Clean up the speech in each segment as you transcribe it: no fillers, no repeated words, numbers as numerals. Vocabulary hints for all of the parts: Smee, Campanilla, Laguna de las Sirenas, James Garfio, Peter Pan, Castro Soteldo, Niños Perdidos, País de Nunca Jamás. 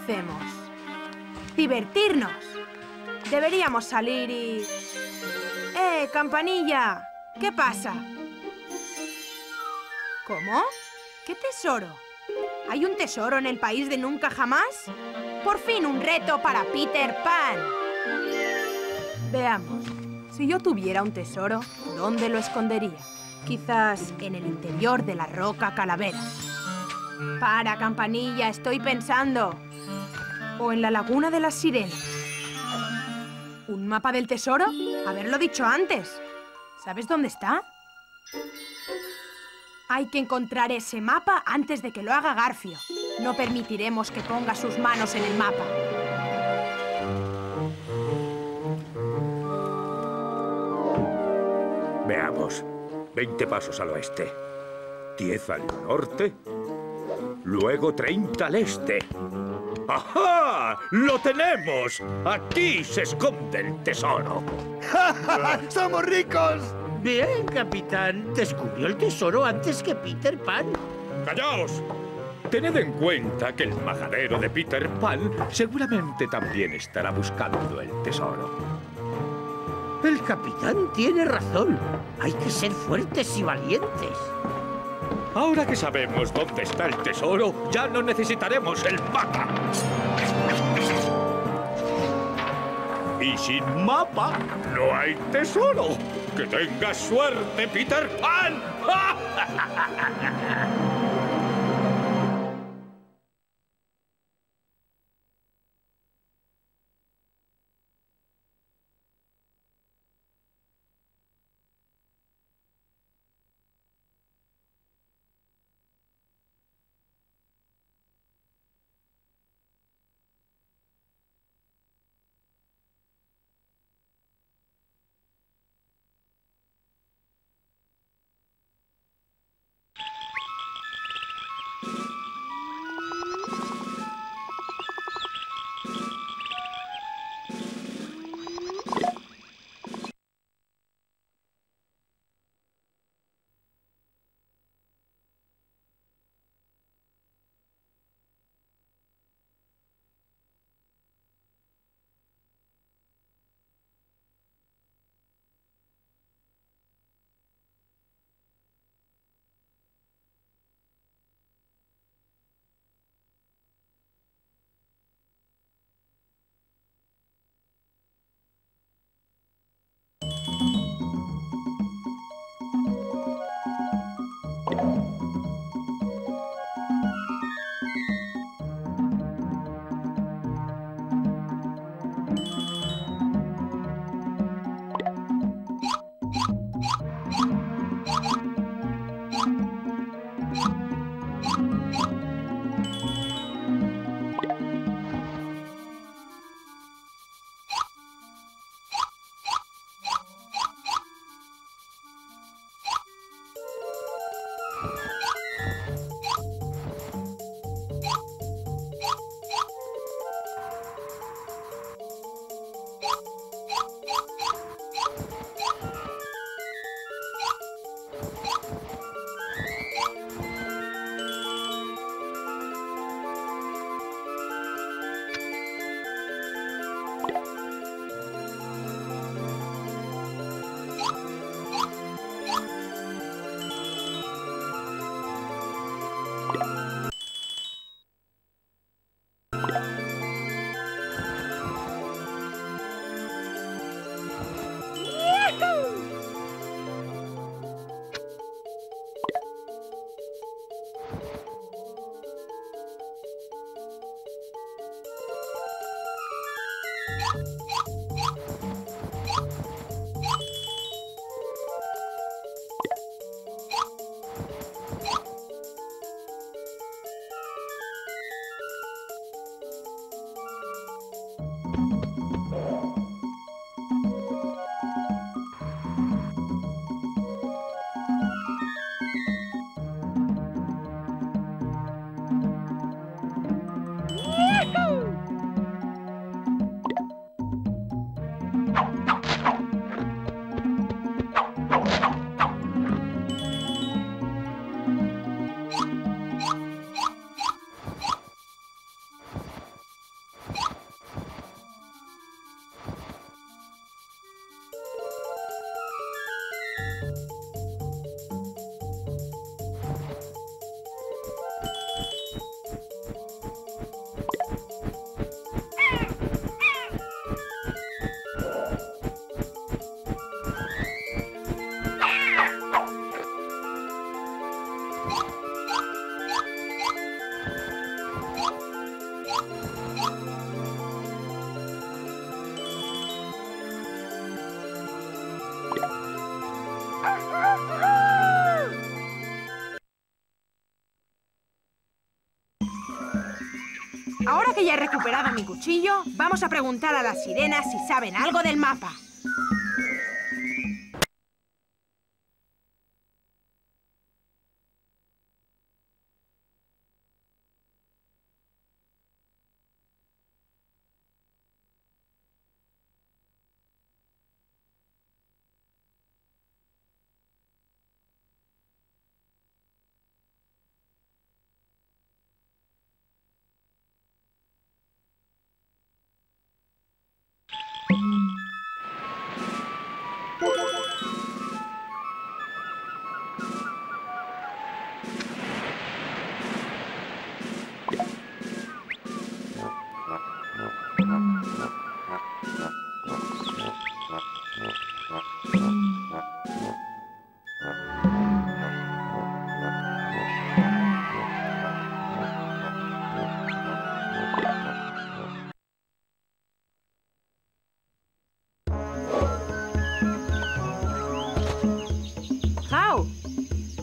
hacemos? ¡Divertirnos! Deberíamos salir y... ¡Eh, Campanilla! ¿Qué pasa? ¿Cómo? ¿Qué tesoro? ¿Hay un tesoro en el País de Nunca Jamás? ¡Por fin un reto para Peter Pan! Veamos, si yo tuviera un tesoro, ¿dónde lo escondería? Quizás en el interior de la roca calavera. Para, Campanilla, estoy pensando. O en la Laguna de las Sirenas. ¿Un mapa del tesoro? Haberlo dicho antes. ¿Sabes dónde está? Hay que encontrar ese mapa antes de que lo haga Garfio. No permitiremos que ponga sus manos en el mapa. Veamos. 20 pasos al oeste, 10 al norte, luego 30 al este. ¡Ajá! ¡Lo tenemos! ¡Aquí se esconde el tesoro! ¡Ja, ja, ja! ¡Somos ricos! Bien, capitán. Descubrió el tesoro antes que Peter Pan. ¡Callaos! Tened en cuenta que el majadero de Peter Pan seguramente también estará buscando el tesoro. El capitán tiene razón. Hay que ser fuertes y valientes. Ahora que sabemos dónde está el tesoro, ya no necesitaremos el mapa. Y sin mapa, no hay tesoro. ¡Que tengas suerte, Peter Pan! he recuperado mi cuchillo, vamos a preguntar a las sirenas si saben algo del mapa.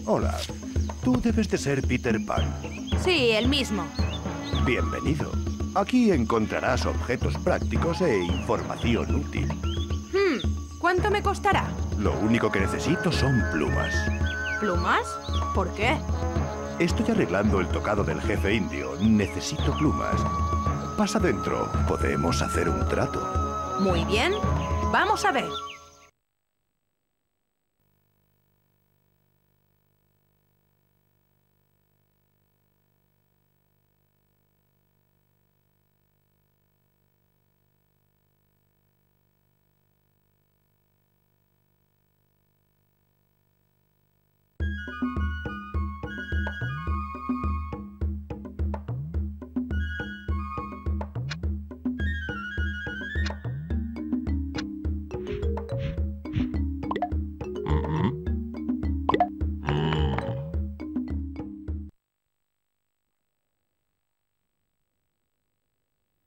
Hola, tú debes de ser Peter Pan. Sí, el mismo. Bienvenido. Aquí encontrarás objetos prácticos e información útil. ¿Cuánto me costará? Lo único que necesito son plumas. ¿Plumas? ¿Por qué? Estoy arreglando el tocado del jefe indio. Necesito plumas. Pasa dentro. Podemos hacer un trato. Muy bien. Vamos a ver.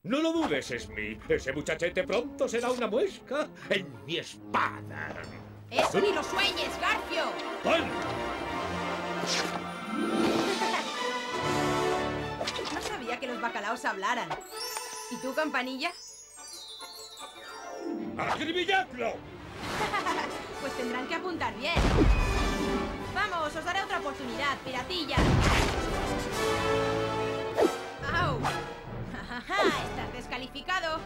No lo dudes, Smee. Ese muchachete pronto será una muesca en mi espada. ¡Eso ni lo sueñes, Garfio! ¡Pon! No sabía que los bacalaos hablaran. ¿Y tú, Campanilla? ¡Acribilladlo! Pues tendrán que apuntar bien. Vamos, os daré otra oportunidad, piratilla. ¡Au! ¡Ajá! ¡Estás descalificado!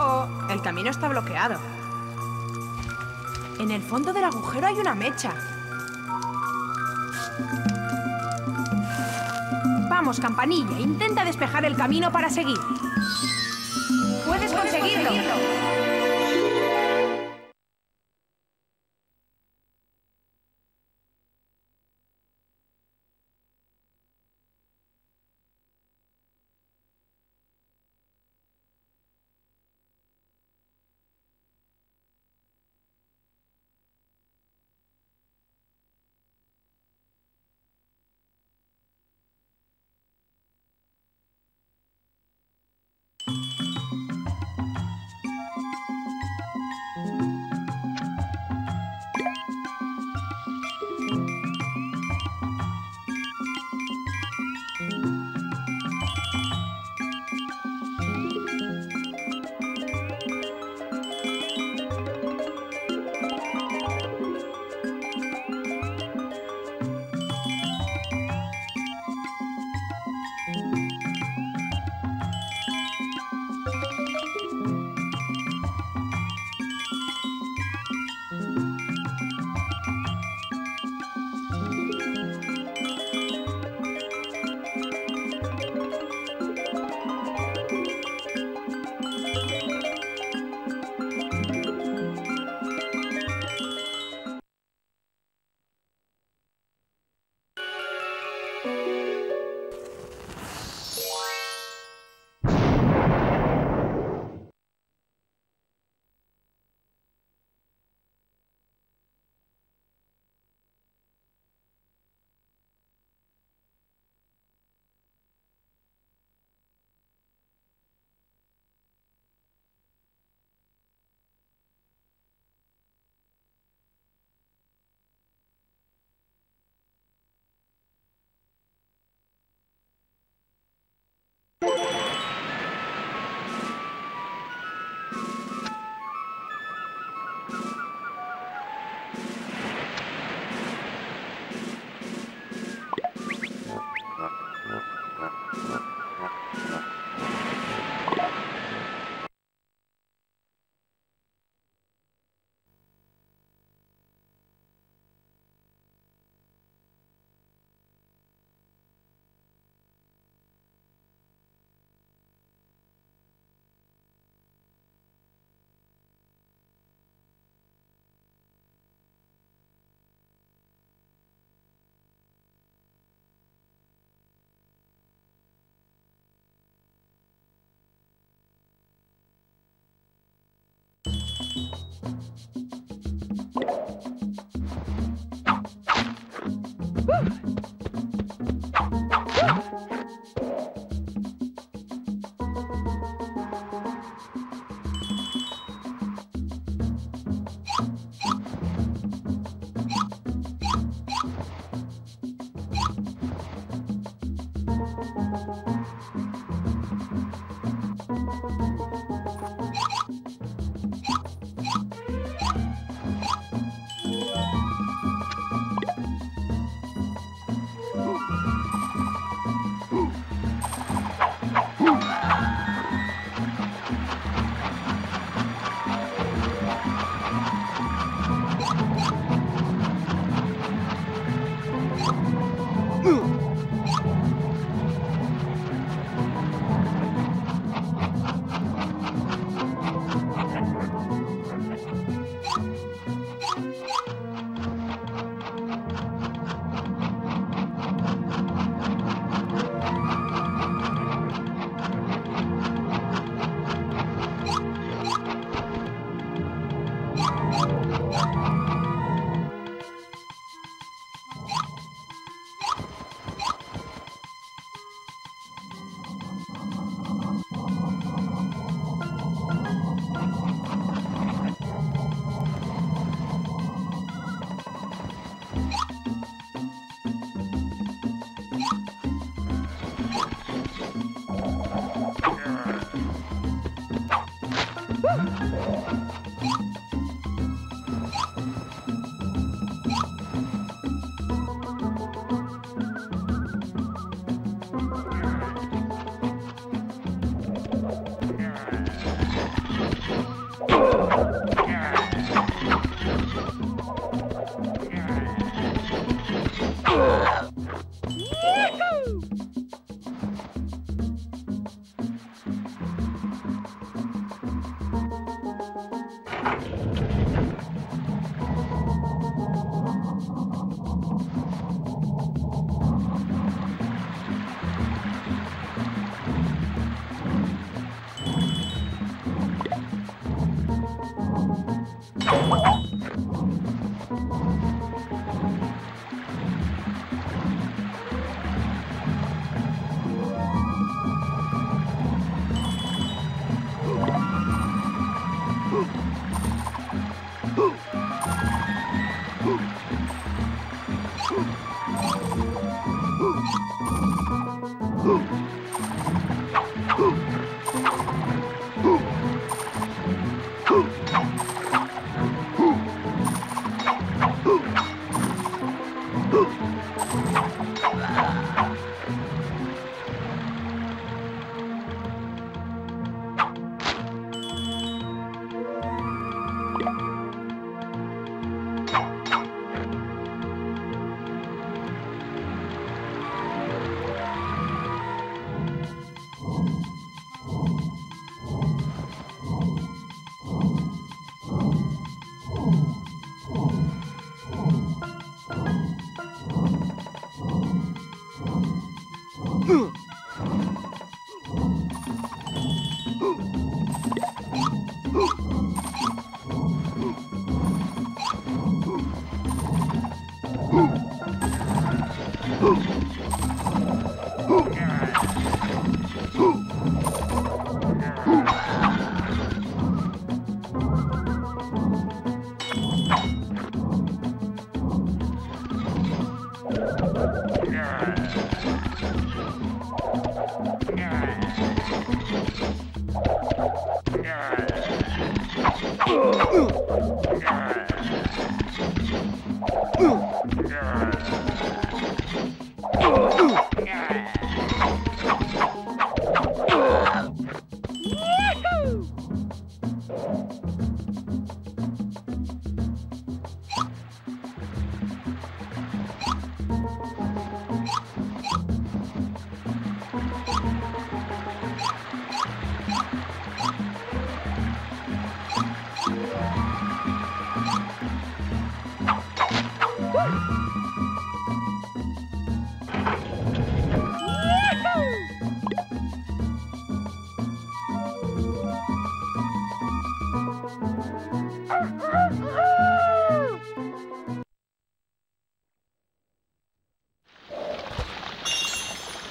Oh, el camino está bloqueado. En el fondo del agujero hay una mecha. Vamos, Campanilla, intenta despejar el camino para seguir. ¡Puedes conseguirlo!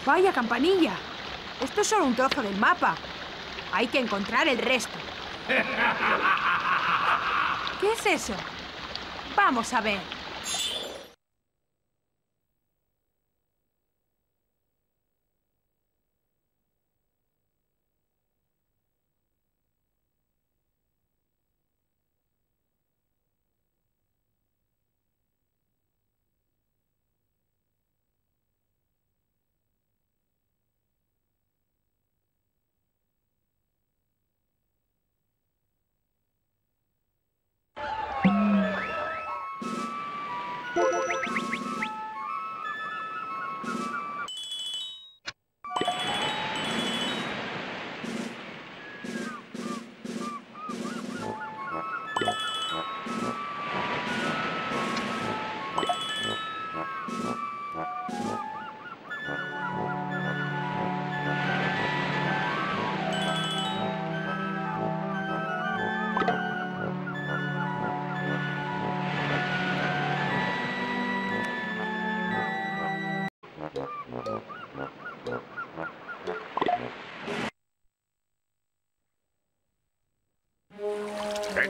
¡Vaya, Campanilla! Esto es solo un trozo del mapa. Hay que encontrar el resto. ¿Qué es eso? Vamos a ver.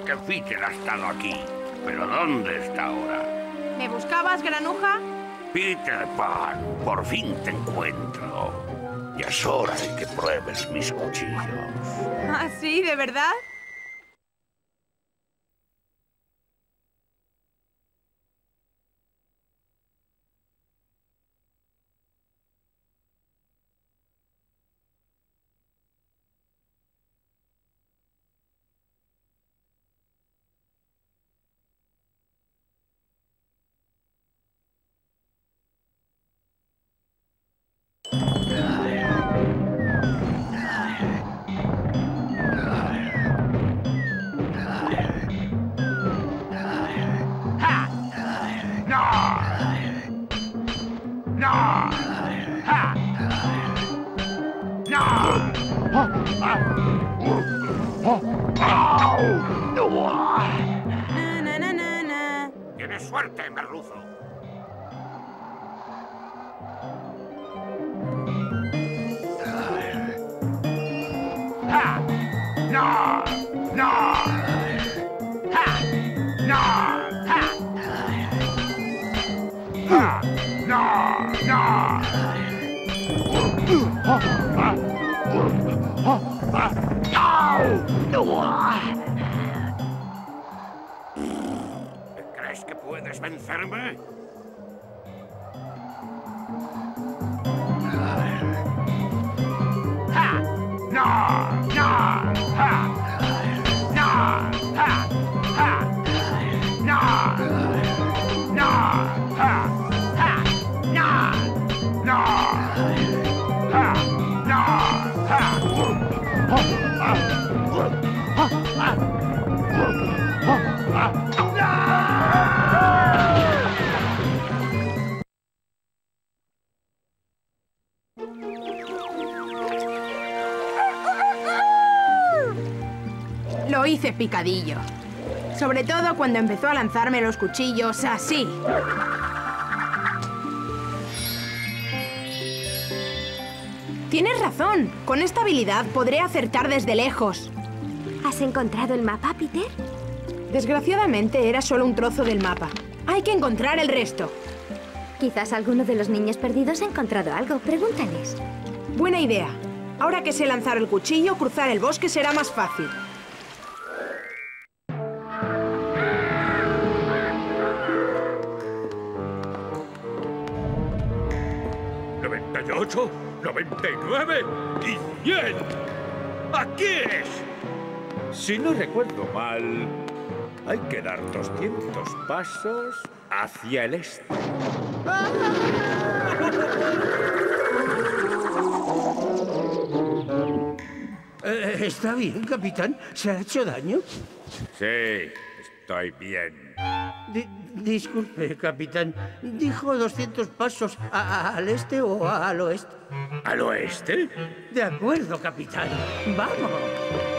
Que Peter ha estado aquí, pero ¿dónde está ahora? ¿Me buscabas, granuja? Peter Pan, por fin te encuentro. Ya es hora de que pruebes mis cuchillos. ¿Ah, sí? ¿De verdad? Na, na, na, na. Tienes suerte, merluzo. ¡No! ¡No! ¡No! ¿Crees que puedes vencerme? Lo hice picadillo. Sobre todo cuando empezó a lanzarme los cuchillos así. Tienes razón. Con esta habilidad podré acertar desde lejos. ¿Has encontrado el mapa, Peter? Desgraciadamente era solo un trozo del mapa. Hay que encontrar el resto. Quizás alguno de los niños perdidos ha encontrado algo. Pregúntales. Buena idea. Ahora que sé lanzar el cuchillo, cruzar el bosque será más fácil. ¿98? ¿99? ¡Y 100! ¡Aquí es! Si no recuerdo mal, hay que dar 200 pasos hacia el este. ¿Está bien, capitán? ¿Se ha hecho daño? Sí, estoy bien. Disculpe, capitán. ¿Dijo 200 pasos al este o al oeste? ¿Al oeste? De acuerdo, capitán. ¡Vamos!